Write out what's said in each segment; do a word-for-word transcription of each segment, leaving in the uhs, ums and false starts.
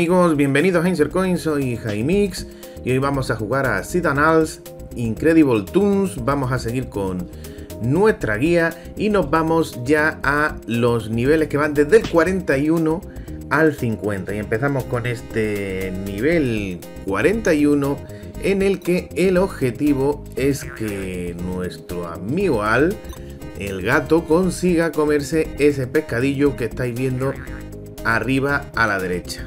amigos, bienvenidos a Insert Coin, soy Jaime Mix y hoy vamos a jugar a Sit and Als Incredible Toons. Vamos a seguir con nuestra guía y nos vamos ya a los niveles que van desde el cuarenta y uno al cincuenta. Y empezamos con este nivel cuarenta y uno, en el que el objetivo es que nuestro amigo Al, el gato, consiga comerse ese pescadillo que estáis viendo arriba a la derecha.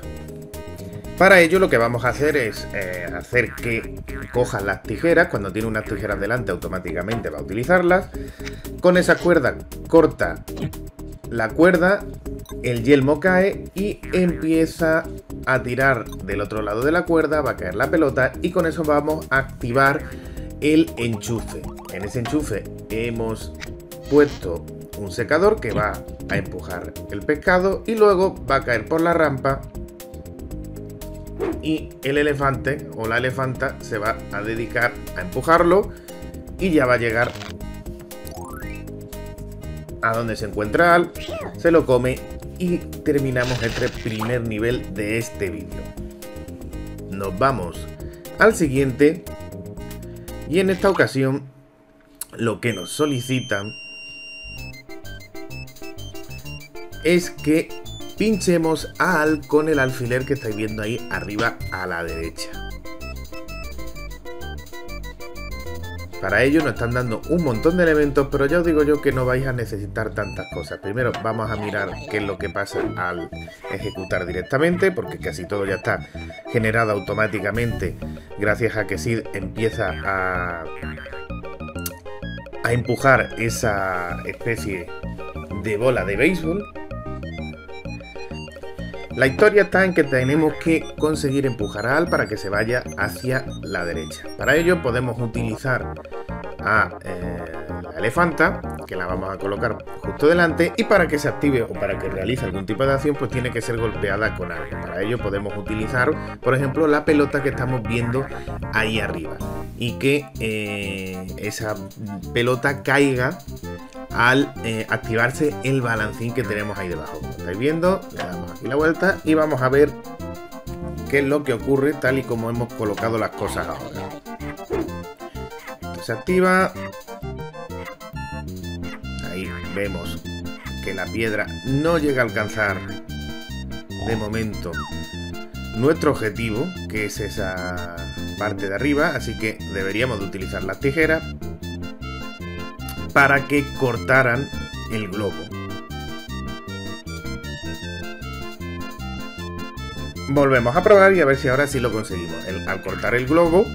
Para ello lo que vamos a hacer es eh, hacer que cojas las tijeras. Cuando tiene unas tijeras delante, automáticamente va a utilizarlas. Con esa cuerda corta la cuerda, el yelmo cae y empieza a tirar del otro lado de la cuerda, va a caer la pelota y con eso vamos a activar el enchufe. En ese enchufe hemos puesto un secador que va a empujar el pescado y luego va a caer por la rampa y el elefante o la elefanta se va a dedicar a empujarlo y ya va a llegar a donde se encuentra Al, se lo come y terminamos este primer nivel de este vídeo. Nos vamos al siguiente y en esta ocasión lo que nos solicitan es que pinchemos a Al con el alfiler que estáis viendo ahí arriba a la derecha. Para ello nos están dando un montón de elementos, pero ya os digo yo que no vais a necesitar tantas cosas. Primero vamos a mirar qué es lo que pasa al ejecutar directamente, porque casi todo ya está generado automáticamente gracias a que Sid empieza a, a empujar esa especie de bola de béisbol. La historia está en que tenemos que conseguir empujar a Al para que se vaya hacia la derecha. Para ello podemos utilizar a eh, la elefanta, que la vamos a colocar justo delante, y para que se active o para que realice algún tipo de acción, pues tiene que ser golpeada con algo. Para ello podemos utilizar, por ejemplo, la pelota que estamos viendo ahí arriba y que eh, esa pelota caiga al eh, activarse el balancín que tenemos ahí debajo. Como estáis viendo, le damos aquí la vuelta y vamos a ver qué es lo que ocurre tal y como hemos colocado las cosas ahora. Esto se activa. Ahí vemos que la piedra no llega a alcanzar de momento nuestro objetivo, que es esa parte de arriba, así que deberíamos de utilizar las tijeras para que cortaran el globo. Volvemos a probar y a ver si ahora sí lo conseguimos. El, al cortar el globo,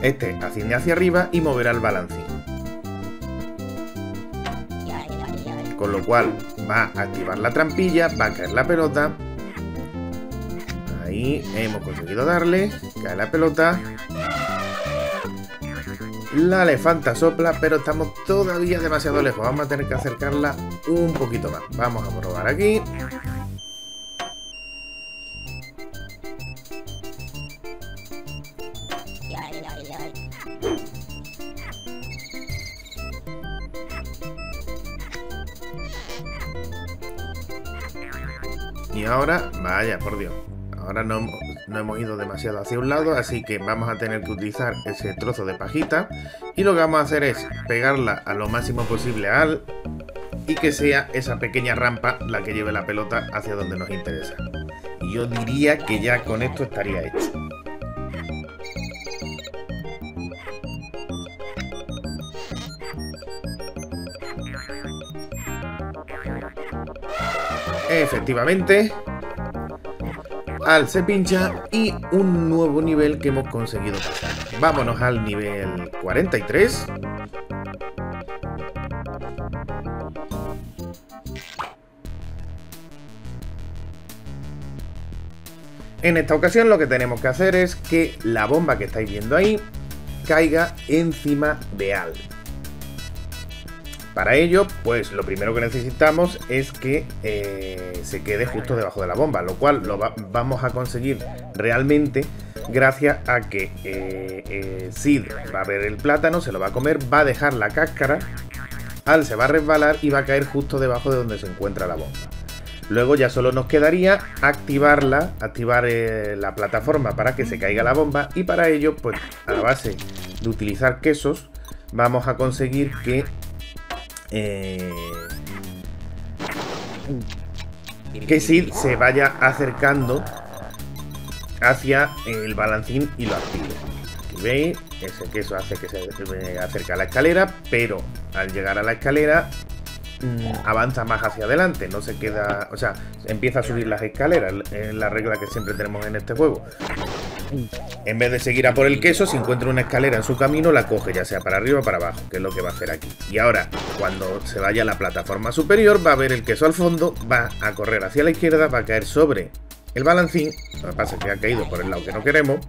este asciende hacia arriba y moverá el balancín, con lo cual va a activar la trampilla, va a caer la pelota. Ahí hemos conseguido darle, cae la pelota. La elefanta sopla, pero estamos todavía demasiado lejos. Vamos a tener que acercarla un poquito más. Vamos a probar aquí. Y ahora, vaya, por Dios. Ahora no, no hemos ido demasiado hacia un lado, así que vamos a tener que utilizar ese trozo de pajita. Y lo que vamos a hacer es pegarla a lo máximo posible a Al y que sea esa pequeña rampa la que lleve la pelota hacia donde nos interesa. Y yo diría que ya con esto estaría hecho. Efectivamente, Al se pincha y un nuevo nivel que hemos conseguido pasar. Vámonos al nivel cuarenta y tres. En esta ocasión lo que tenemos que hacer es que la bomba que estáis viendo ahí caiga encima de Al. Para ello, pues lo primero que necesitamos es que eh, se quede justo debajo de la bomba, lo cual lo va vamos a conseguir realmente gracias a que eh, eh, Sid va a ver el plátano, se lo va a comer, va a dejar la cáscara, Al se va a resbalar y va a caer justo debajo de donde se encuentra la bomba. Luego ya solo nos quedaría activarla, activar eh, la plataforma para que se caiga la bomba, y para ello, pues a la base de utilizar quesos, vamos a conseguir que eh, que Sid se vaya acercando hacia el balancín y lo active. Aquí veis, ese queso hace que se acerque a la escalera, pero al llegar a la escalera avanza más hacia adelante, no se queda, o sea, empieza a subir las escaleras, es la regla que siempre tenemos en este juego. En vez de seguir a por el queso, si encuentra una escalera en su camino, la coge, ya sea para arriba o para abajo, que es lo que va a hacer aquí. Y ahora, cuando se vaya a la plataforma superior, va a ver el queso al fondo, va a correr hacia la izquierda, va a caer sobre el balancín, lo que pasa es que ha caído por el lado que no queremos,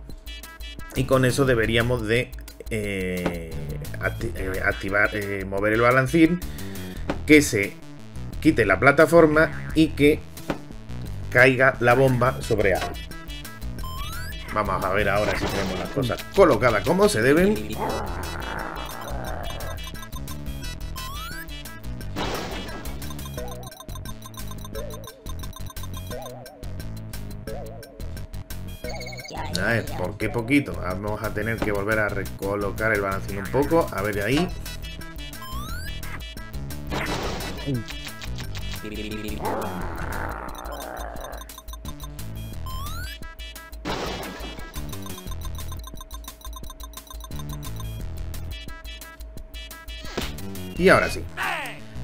y con eso deberíamos de eh, acti eh, activar, eh, mover el balancín, que se quite la plataforma y que caiga la bomba sobre A. Vamos a ver ahora si tenemos las cosas colocadas como se deben. A ver, ¿por qué poquito? Vamos a tener que volver a recolocar el balancín un poco. A ver, ahí. Y ahora sí.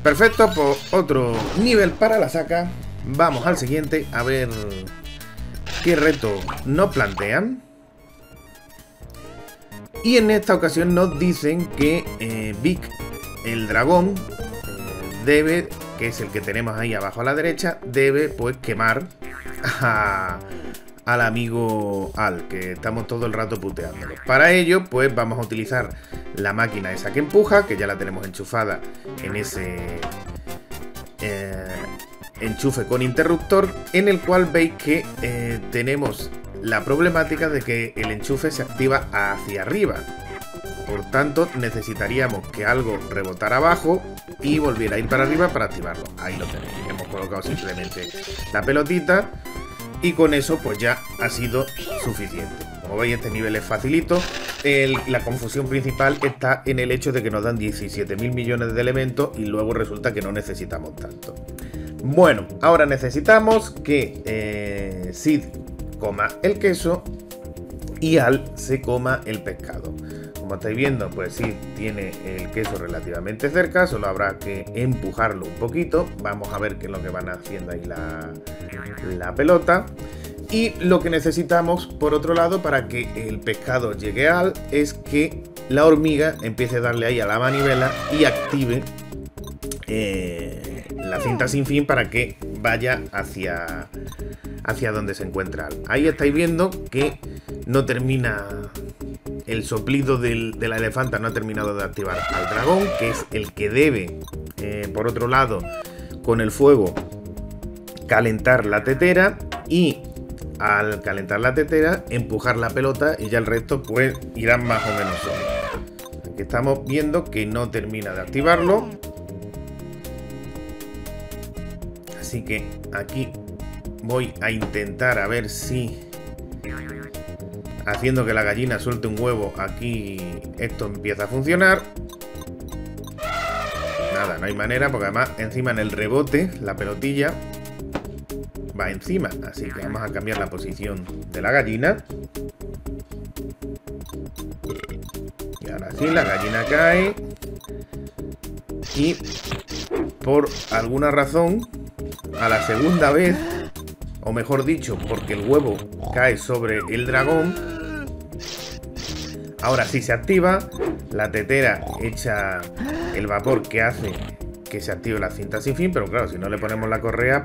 Perfecto, por otro nivel para la saca. Vamos al siguiente, a ver qué reto nos plantean. Y en esta ocasión nos dicen que eh, Vic, el dragón, debe, que es el que tenemos ahí abajo a la derecha, debe pues quemar a, al amigo Al, que estamos todo el rato puteándolo. Para ello pues vamos a utilizar la máquina esa que empuja, que ya la tenemos enchufada en ese eh, enchufe con interruptor, en el cual veis que eh, tenemos la problemática de que el enchufe se activa hacia arriba. Por tanto, necesitaríamos que algo rebotara abajo y volviera a ir para arriba para activarlo. Ahí lo tenéis. Hemos colocado simplemente la pelotita y con eso pues ya ha sido suficiente. Como veis, este nivel es facilito. El, la confusión principal está en el hecho de que nos dan diecisiete mil millones de elementos y luego resulta que no necesitamos tanto. Bueno, ahora necesitamos que eh, Sid coma el queso y Al se coma el pescado. Como estáis viendo, pues sí, tiene el queso relativamente cerca, solo habrá que empujarlo un poquito. Vamos a ver qué es lo que van haciendo ahí la, la pelota. Y lo que necesitamos, por otro lado, para que el pescado llegue al, es que la hormiga empiece a darle ahí a la manivela y active eh, la cinta sin fin para que vaya hacia, hacia donde se encuentra Al. Ahí estáis viendo que no termina... El soplido del, de la elefanta no ha terminado de activar al dragón, que es el que debe, eh, por otro lado, con el fuego, calentar la tetera y al calentar la tetera, empujar la pelota y ya el resto pues irán más o menos solos. Aquí estamos viendo que no termina de activarlo. Así que aquí voy a intentar a ver si... Haciendo que la gallina suelte un huevo, aquí esto empieza a funcionar. Nada, no hay manera, porque además encima en el rebote, la pelotilla va encima. Así que vamos a cambiar la posición de la gallina. Y ahora sí, la gallina cae. Y por alguna razón, a la segunda vez, o mejor dicho, porque el huevo cae sobre el dragón, ahora sí se activa, la tetera echa el vapor que hace que se active la cinta sin fin, pero claro, si no le ponemos la correa,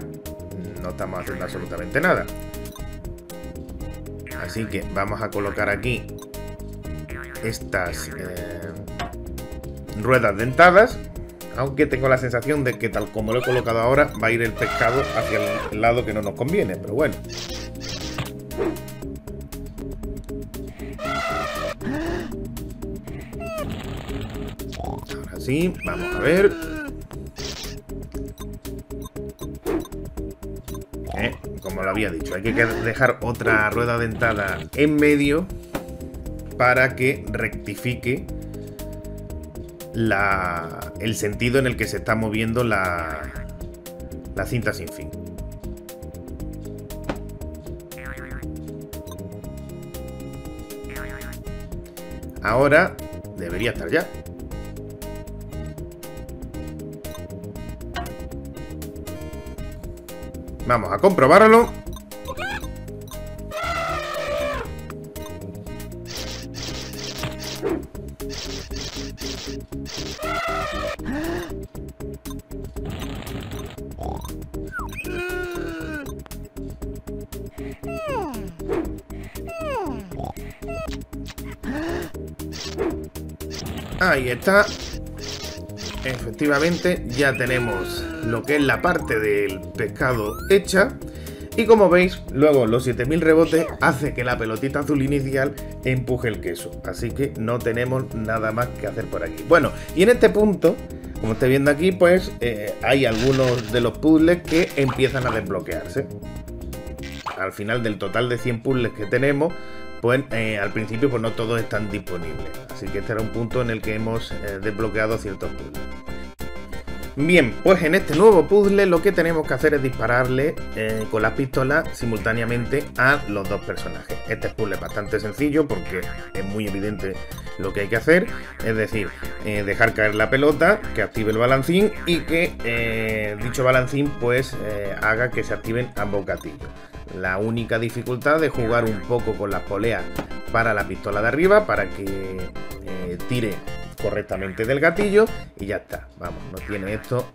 no estamos haciendo absolutamente nada. Así que vamos a colocar aquí estas eh, ruedas dentadas, aunque tengo la sensación de que tal como lo he colocado ahora, va a ir el pescado hacia el lado que no nos conviene, pero bueno. Ahora sí, vamos a ver. como lo había dicho, hay que dejar otra rueda dentada en medio para que rectifique la, el sentido en el que se está moviendo la, la cinta sin fin. Ahora debería estar ya. Vamos a comprobarlo. Ahí está. Efectivamente, ya tenemos lo que es la parte del pescado hecha. Y como veis, luego los siete mil rebotes hace que la pelotita azul inicial empuje el queso. Así que no tenemos nada más que hacer por aquí. Bueno, y en este punto, como estáis viendo aquí, pues eh, hay algunos de los puzzles que empiezan a desbloquearse. Al final del total de cien puzzles que tenemos, pues eh, al principio pues no todos están disponibles. Así que este era un punto en el que hemos eh, desbloqueado ciertos puzzles. Bien, pues en este nuevo puzzle lo que tenemos que hacer es dispararle eh, con las pistolas simultáneamente a los dos personajes. Este puzzle es bastante sencillo porque es muy evidente lo que hay que hacer. Es decir, eh, dejar caer la pelota, que active el balancín y que eh, dicho balancín pues eh, haga que se activen ambos gatillos. La única dificultad es jugar un poco con las poleas para la pistola de arriba para que eh, tire correctamente del gatillo y ya está. Vamos, no tiene esto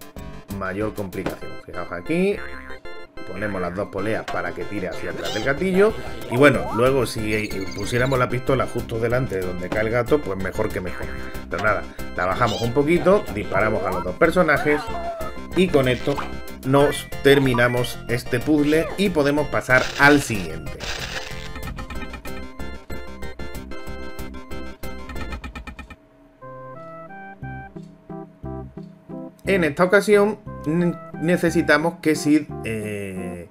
mayor complicación. Fijaos aquí, ponemos las dos poleas para que tire hacia atrás del gatillo y bueno, luego si pusiéramos la pistola justo delante de donde cae el gato, pues mejor que mejor. Pero nada, la bajamos un poquito, disparamos a los dos personajes y con esto nos terminamos este puzzle y podemos pasar al siguiente. En esta ocasión necesitamos que Sid eh,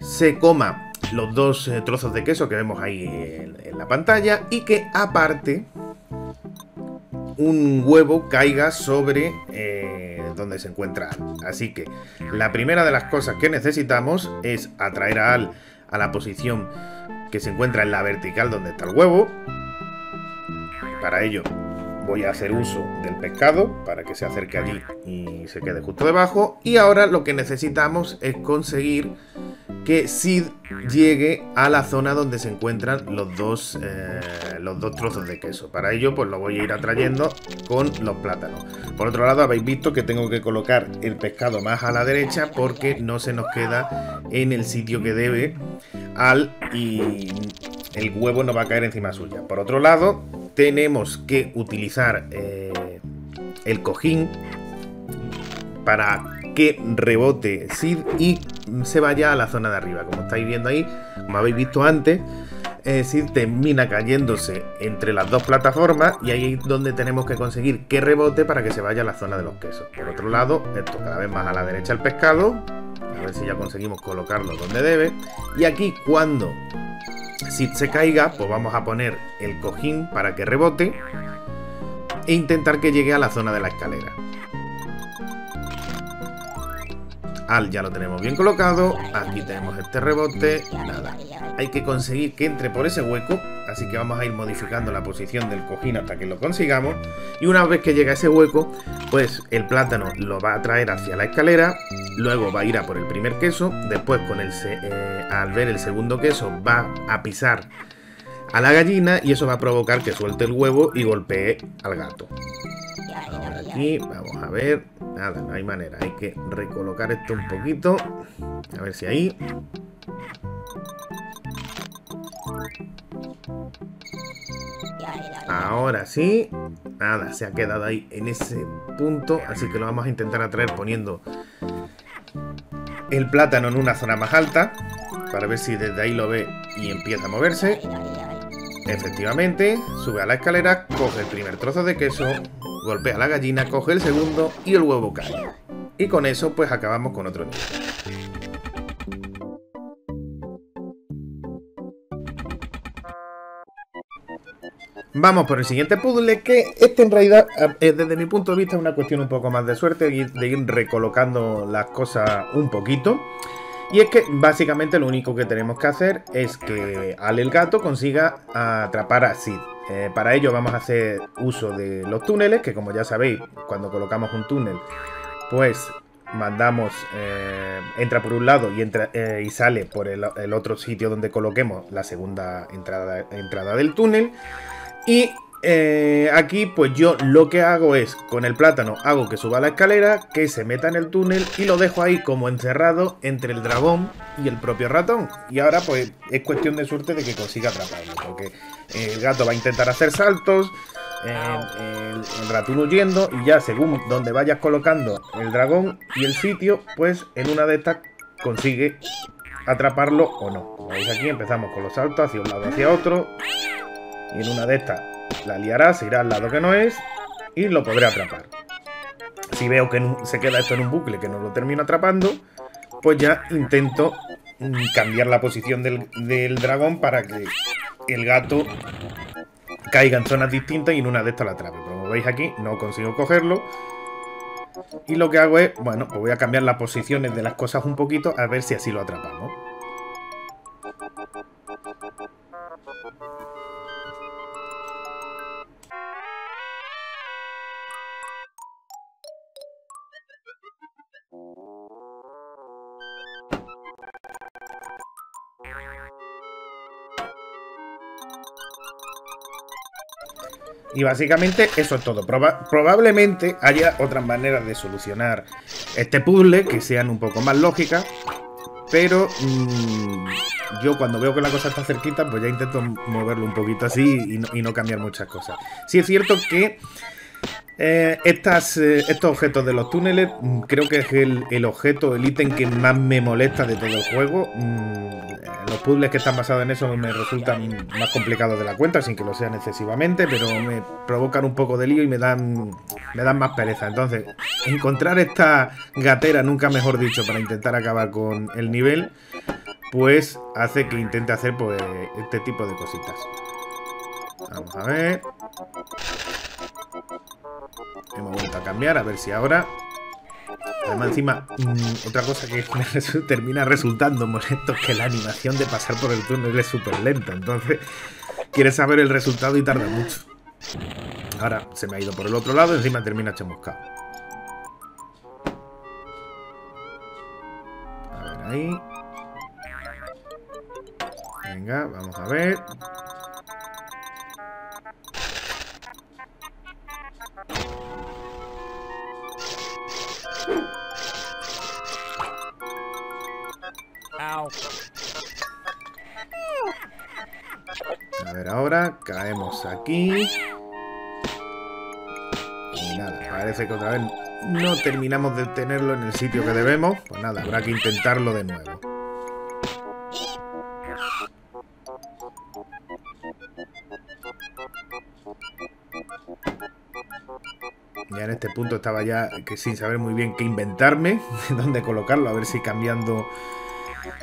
se coma los dos eh, trozos de queso que vemos ahí en, en la pantalla y que aparte un huevo caiga sobre eh, donde se encuentra Al. Así que la primera de las cosas que necesitamos es atraer a Al a la posición que se encuentra en la vertical donde está el huevo. Para ello voy a hacer uso del pescado para que se acerque allí y se quede justo debajo. Y ahora lo que necesitamos es conseguir que Sid llegue a la zona donde se encuentran los dos, eh, los dos trozos de queso. Para ello pues lo voy a ir atrayendo con los plátanos. Por otro lado, habéis visto que tengo que colocar el pescado más a la derecha porque no se nos queda en el sitio que debe Al y el huevo no va a caer encima suya. Por otro lado, tenemos que utilizar eh, el cojín para que rebote Sid y se vaya a la zona de arriba. Como estáis viendo ahí, como habéis visto antes, eh, Sid termina cayéndose entre las dos plataformas y ahí es donde tenemos que conseguir que rebote para que se vaya a la zona de los quesos. Por otro lado, esto cada vez más a la derecha el pescado, a ver si ya conseguimos colocarlo donde debe. Y aquí cuando Sid se caiga, pues vamos a poner el cojín para que rebote e intentar que llegue a la zona de la escalera. Al ya lo tenemos bien colocado, aquí tenemos este rebote, nada, hay que conseguir que entre por ese hueco, así que vamos a ir modificando la posición del cojín hasta que lo consigamos y una vez que llega ese hueco, pues el plátano lo va a traer hacia la escalera, luego va a ir a por el primer queso, después con el eh, al ver el segundo queso va a pisar a la gallina y eso va a provocar que suelte el huevo y golpee al gato. Ahora aquí, vamos a ver, nada, no hay manera, hay que recolocar esto un poquito, a ver si ahí. Ahora sí, nada, se ha quedado ahí en ese punto, así que lo vamos a intentar atraer poniendo el plátano en una zona más alta, para ver si desde ahí lo ve y empieza a moverse. Efectivamente, sube a la escalera, coge el primer trozo de queso, golpea a la gallina, coge el segundo y el huevo cae. Y con eso pues acabamos con otro nivel. Vamos por el siguiente puzzle, que este en realidad, desde mi punto de vista, es una cuestión un poco más de suerte, de ir recolocando las cosas un poquito. Y es que básicamente lo único que tenemos que hacer es que Ale el gato consiga atrapar a Sid. Eh, para ello vamos a hacer uso de los túneles, que como ya sabéis, cuando colocamos un túnel, pues mandamos, eh, entra por un lado y, entra, eh, y sale por el, el otro sitio donde coloquemos la segunda entrada, entrada del túnel. Y eh, aquí pues yo lo que hago es, con el plátano hago que suba la escalera, que se meta en el túnel y lo dejo ahí como encerrado entre el dragón y el propio ratón. Y ahora pues es cuestión de suerte de que consiga atraparlo, porque el gato va a intentar hacer saltos, el, el, el ratón huyendo, y ya según donde vayas colocando el dragón y el sitio, pues en una de estas consigue atraparlo o no. Como veis aquí empezamos con los saltos hacia un lado hacia otro. Y en una de estas la liará, se irá al lado que no es y lo podré atrapar. Si veo que se queda esto en un bucle, que no lo termino atrapando, pues ya intento cambiar la posición del, del dragón para que el gato caiga en zonas distintas y en una de estas la atrape. Pero como veis aquí no consigo cogerlo. Y lo que hago es, bueno, pues voy a cambiar las posiciones de las cosas un poquito a ver si así lo atrapamos. Y básicamente eso es todo. Proba- probablemente haya otras maneras de solucionar este puzzle que sean un poco más lógicas, pero mmm, yo cuando veo que la cosa está cerquita, pues ya intento moverlo un poquito así y no, y no cambiar muchas cosas. Sí es cierto que eh, estas, eh, estos objetos de los túneles mmm, creo que es el, el objeto, el ítem que más me molesta de todo el juego. Mmm, Los puzzles que están basados en eso me resultan más complicados de la cuenta, sin que lo sean excesivamente, pero me provocan un poco de lío y me dan, me dan más pereza. Entonces, encontrar esta gatera, nunca mejor dicho, para intentar acabar con el nivel, pues hace que intente hacer pues, este tipo de cositas. Vamos a ver. Hemos vuelto a cambiar, a ver si ahora... Además, encima, mmm, otra cosa que me termina resultando molesto es que la animación de pasar por el túnel es súper lenta. Entonces, quieres saber el resultado y tarda mucho. Ahora se me ha ido por el otro lado y encima termina chamuscado. A ver, ahí. Venga, vamos a ver. A ver, ahora caemos aquí. Y nada, parece que otra vez no terminamos de tenerlo en el sitio que debemos. Pues nada, habrá que intentarlo de nuevo. Ya en este punto estaba ya que sin saber muy bien qué inventarme, dónde colocarlo, a ver si cambiando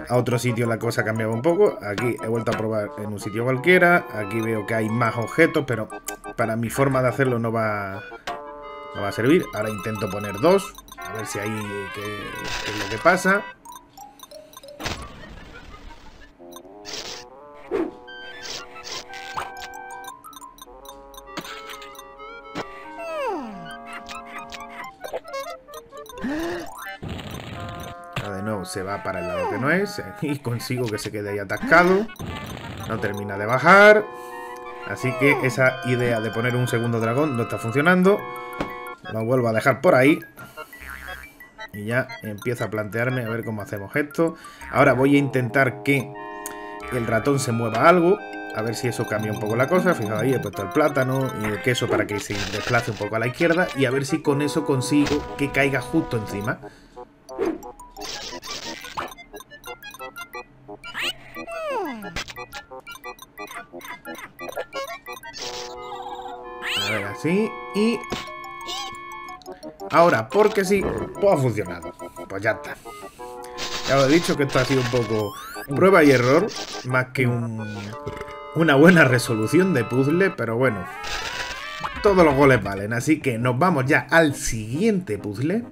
a otro sitio la cosa cambiaba un poco. Aquí he vuelto a probar en un sitio cualquiera. Aquí veo que hay más objetos, pero para mi forma de hacerlo no va, no va a servir. Ahora intento poner dos, a ver si ahí qué, qué es lo que pasa. Se va para el lado que no es y consigo que se quede ahí atascado. No termina de bajar. Así que esa idea de poner un segundo dragón no está funcionando. Lo vuelvo a dejar por ahí. Y ya empiezo a plantearme a ver cómo hacemos esto. Ahora voy a intentar que el ratón se mueva algo. A ver si eso cambia un poco la cosa. Fijaos, ahí he puesto el plátano y el queso para que se desplace un poco a la izquierda. Y a ver si con eso consigo que caiga justo encima. A ver, así. Y ahora, porque sí, pues ha funcionado. Pues ya está. Ya os he dicho que esto ha sido un poco prueba y error, más que un, Una buena resolución de puzzle, pero bueno, todos los goles valen, así que nos vamos ya al siguiente puzzle.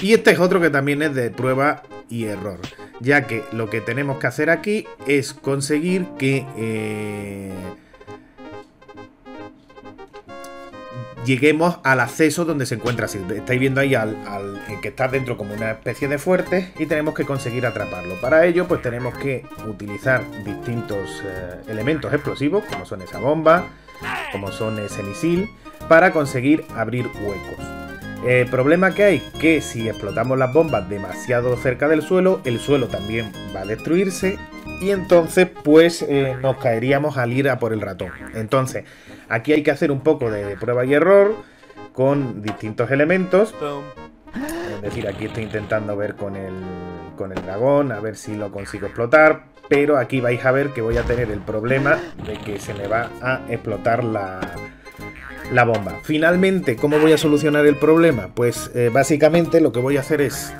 Y este es otro que también es de prueba y error, ya que lo que tenemos que hacer aquí es conseguir que eh, lleguemos al acceso donde se encuentra Silver. Estáis viendo ahí al, al el que está dentro como una especie de fuerte y tenemos que conseguir atraparlo. Para ello pues tenemos que utilizar distintos eh, elementos explosivos, como son esa bomba, como son ese misil, para conseguir abrir huecos. El problema que hay es que si explotamos las bombas demasiado cerca del suelo, el suelo también va a destruirse y entonces pues eh, nos caeríamos al ir a por el ratón. Entonces aquí hay que hacer un poco de prueba y error con distintos elementos. Es decir, aquí estoy intentando ver con el, con el dragón, a ver si lo consigo explotar, pero aquí vais a ver que voy a tener el problema de que se me va a explotar la... la bomba. Finalmente, ¿cómo voy a solucionar el problema? Pues eh, básicamente lo que voy a hacer es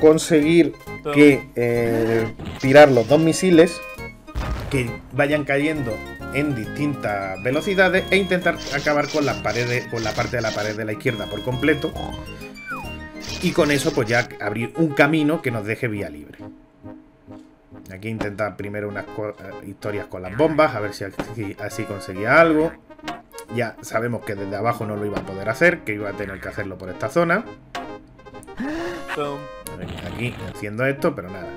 conseguir que eh, tirar los dos misiles que vayan cayendo en distintas velocidades e intentar acabar con las paredes, con la parte de la pared de la izquierda por completo, y con eso pues ya abrir un camino que nos deje vía libre. Aquí intentar primero unas historias con las bombas, a ver si así conseguía algo. Ya sabemos que desde abajo no lo iba a poder hacer, que iba a tener que hacerlo por esta zona. Aquí haciendo esto, pero nada,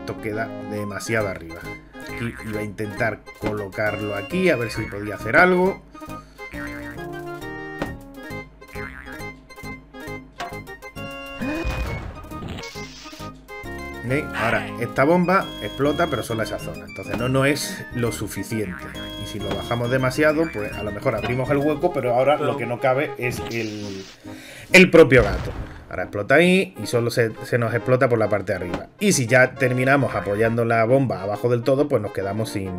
esto queda demasiado arriba. Aquí iba a intentar colocarlo aquí, a ver si podía hacer algo. ¿Veis? Ahora, esta bomba explota, pero solo esa zona. Entonces no, no es lo suficiente. Y si lo bajamos demasiado, pues a lo mejor abrimos el hueco, pero ahora lo que no cabe es el, el propio gato. Ahora explota ahí y solo se, se nos explota por la parte de arriba. Y si ya terminamos apoyando la bomba abajo del todo, pues nos quedamos sin...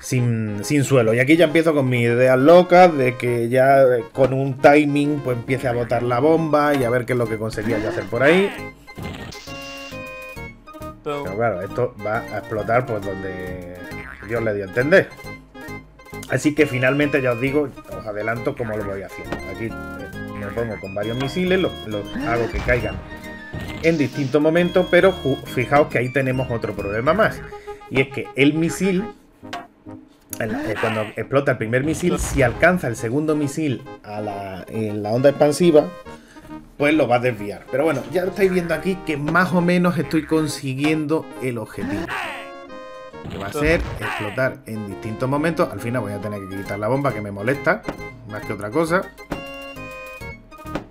Sin, sin suelo. Y aquí ya empiezo con mis ideas locas de que ya con un timing pues empiece a botar la bomba y a ver qué es lo que conseguía yo hacer por ahí. Pero claro, esto va a explotar por donde Dios le dio a entender. Así que finalmente ya os digo, os adelanto cómo lo voy haciendo. Aquí me pongo con varios misiles, los, los hago que caigan en distintos momentos, pero fijaos que ahí tenemos otro problema más. Y es que el misil... Cuando explota el primer misil, si alcanza el segundo misil a la, en la onda expansiva, pues lo va a desviar. Pero bueno, ya lo estáis viendo aquí que más o menos estoy consiguiendo el objetivo, que va a ser explotar en distintos momentos. Al final voy a tener que quitar la bomba, que me molesta más que otra cosa,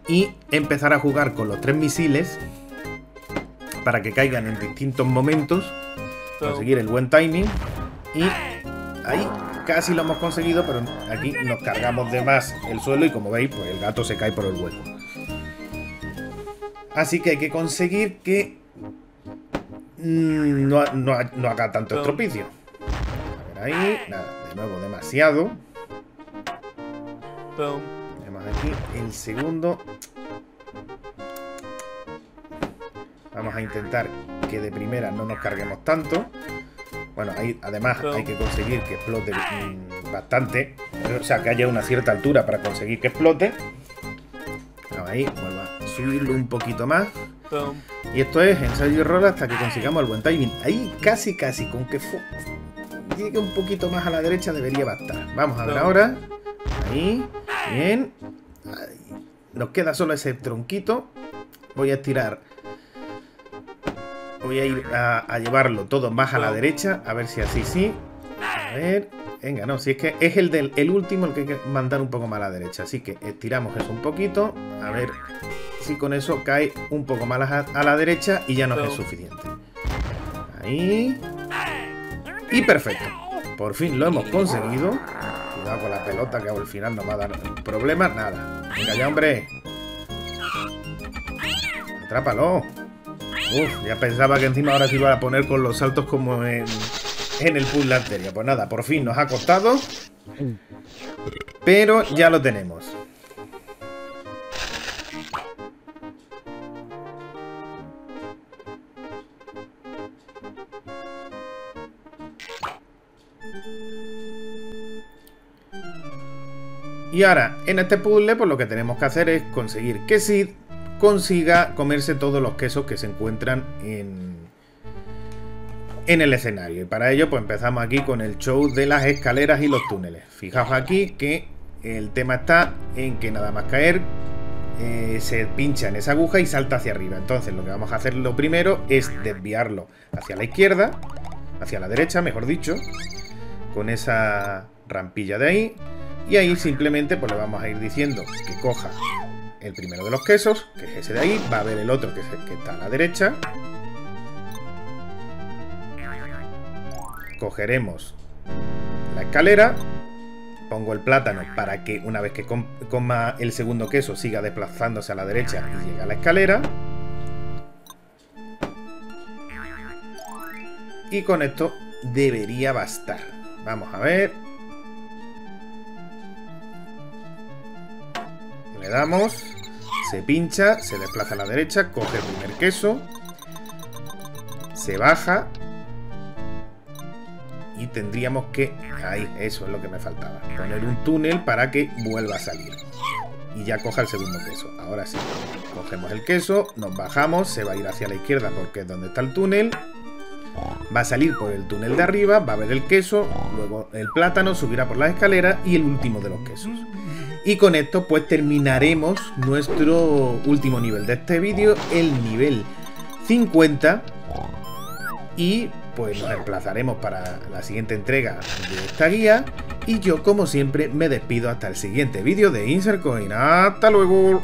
y empezar a jugar con los tres misiles para que caigan en distintos momentos, conseguir el buen timing. Y ahí casi lo hemos conseguido, pero aquí nos cargamos de más el suelo y como veis, pues el gato se cae por el hueco. Así que hay que conseguir que no, no, no haga tanto estropicio. A ver ahí, nada, de nuevo demasiado. Tenemos aquí el segundo. Vamos a intentar que de primera no nos carguemos tanto. Bueno, ahí además hay que conseguir que explote mmm, bastante. O sea, que haya una cierta altura para conseguir que explote. Ahí, vuelvo a subirlo un poquito más. Y esto es ensayo y error hasta que consigamos el buen timing. Ahí casi, casi, con que llegue un poquito más a la derecha debería bastar. Vamos a ver ahora. Ahí, bien. Ahí. Nos queda solo ese tronquito. Voy a estirar. Voy a ir a, a llevarlo todo más a la derecha. A ver si así sí. A ver. Venga, no, si es que es el del el último el que hay que mandar un poco más a la derecha. Así que estiramos eso un poquito. A ver si con eso cae un poco más a, a la derecha y ya nos es suficiente. Ahí. Y perfecto. Por fin lo hemos conseguido. Cuidado con la pelota que al final nos va a dar problemas. Nada. Venga ya, hombre. Atrápalo. Uf, ya pensaba que encima ahora se iba a poner con los saltos como en, en el puzzle anterior. Pues nada, por fin nos ha costado, pero ya lo tenemos. Y ahora, en este puzzle, pues lo que tenemos que hacer es conseguir que Sid consiga comerse todos los quesos que se encuentran en, en el escenario. Y para ello, pues empezamos aquí con el show de las escaleras y los túneles. Fijaos aquí que el tema está en que nada más caer, eh, se pincha en esa aguja y salta hacia arriba. Entonces, lo que vamos a hacer lo primero es desviarlo hacia la izquierda, hacia la derecha, mejor dicho, con esa rampilla de ahí. Y ahí simplemente pues le vamos a ir diciendo que coja el primero de los quesos, que es ese de ahí. Va a ver el otro, que es el que está a la derecha. Cogeremos la escalera. Pongo el plátano para que una vez que coma el segundo queso siga desplazándose a la derecha y llegue a la escalera. Y con esto debería bastar. Vamos a ver. Le damos, se pincha, se desplaza a la derecha, coge el primer queso, se baja y tendríamos que... Ahí, eso es lo que me faltaba, poner un túnel para que vuelva a salir y ya coja el segundo queso. Ahora sí, cogemos el queso, nos bajamos, se va a ir hacia la izquierda porque es donde está el túnel, va a salir por el túnel de arriba, va a ver el queso, luego el plátano, subirá por las escaleras y el último de los quesos. Y con esto pues terminaremos nuestro último nivel de este vídeo, el nivel cincuenta. Y pues nos emplazaremos para la siguiente entrega de esta guía. Y yo, como siempre, me despido hasta el siguiente vídeo de Insert Coin. ¡Hasta luego!